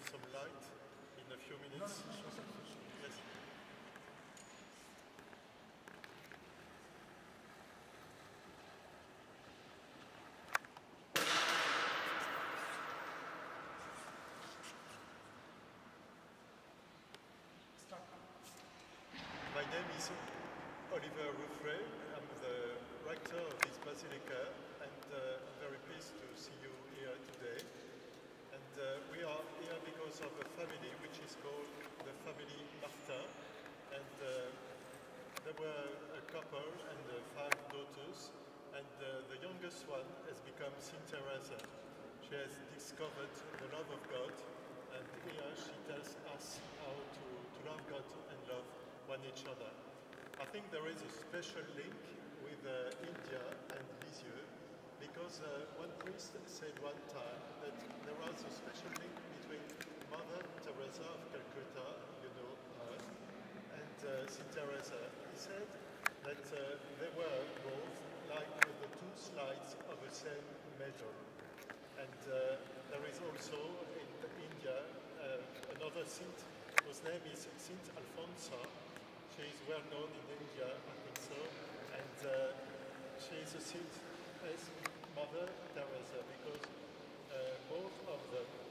get some light in a few minutes. Yes. My name is Olivier Rouffray. I'm the rector of this basilica, and I'm very pleased to see you here today. And we are here because of a family which is called the family Martin. And they were a couple and 5 daughters, and the youngest one has become Saint Teresa. She has discovered the love of God, and here she tells us how to love God and love one each other. I think there is a special link with India and Lisieux, because one priest said one time that there was a special link between Mother Teresa of Calcutta, you know, and Saint Teresa. He said that they were both like the two sides of the same measure. And there is also in India another saint whose name is Saint Alphonsa. She is well known in India, I think so, and she is a saint as Mother Teresa, because both of them